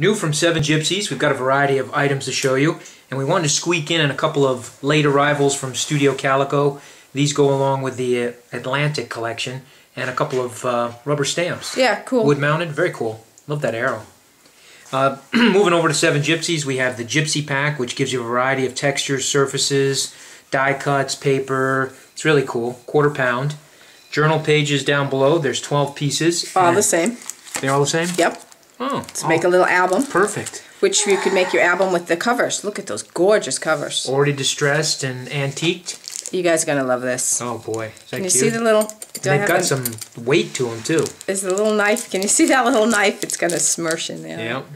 New from 7gypsies, we've got a variety of items to show you, and we wanted to squeak in a couple of late arrivals from Studio Calico. These go along with the Atlantic collection, and a couple of rubber stamps. Yeah, cool. Wood mounted, very cool. Love that arrow. Moving over to 7gypsies, we have the Gypsy Pack, which gives you a variety of textures, surfaces, die cuts, paper. It's really cool. Quarter pound. Journal pages down below. There's 12 pieces. All the same. They're all the same? Yep. Oh. To make a little album. Perfect. Which you could make your album with the covers. Look at those gorgeous covers. Already distressed and antiqued. You guys are going to love this. Oh boy. Is that Can you cute? See the little... They've got some weight to them too. There's a little knife. Can you see that little knife? It's going to smirch in there. Yep.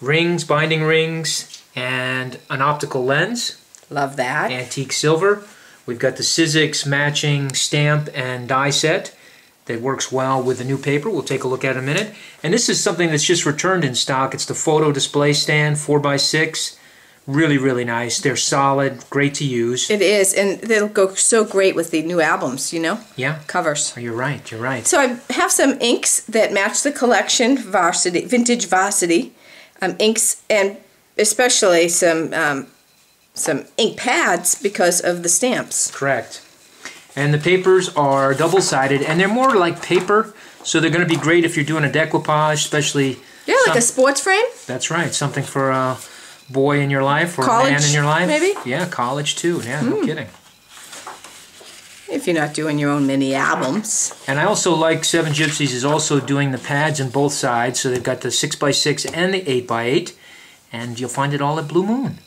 Rings, binding rings, and an optical lens. Love that. Antique silver. We've got the Sizzix matching stamp and die set that works well with the new paper. We'll take a look at it in a minute. And this is something that's just returned in stock. It's the photo display stand, 4x6. Really, really nice. They're solid, great to use. It is, and they'll go so great with the new albums, you know? Yeah. Covers. Oh, you're right, you're right. So I have some inks that match the collection, Varsity, vintage Varsity inks, and especially some ink pads because of the stamps. Correct. And the papers are double-sided, and they're more like paper, so they're going to be great if you're doing a decoupage, especially... Yeah, like a sports frame? That's right. Something for a boy in your life or college, a man in your life. Maybe? Yeah, college too. Yeah, no kidding. If you're not doing your own mini albums. And I also like 7gypsies is also doing the pads on both sides, so they've got the 6x6 and the 8x8, and you'll find it all at Blue Moon.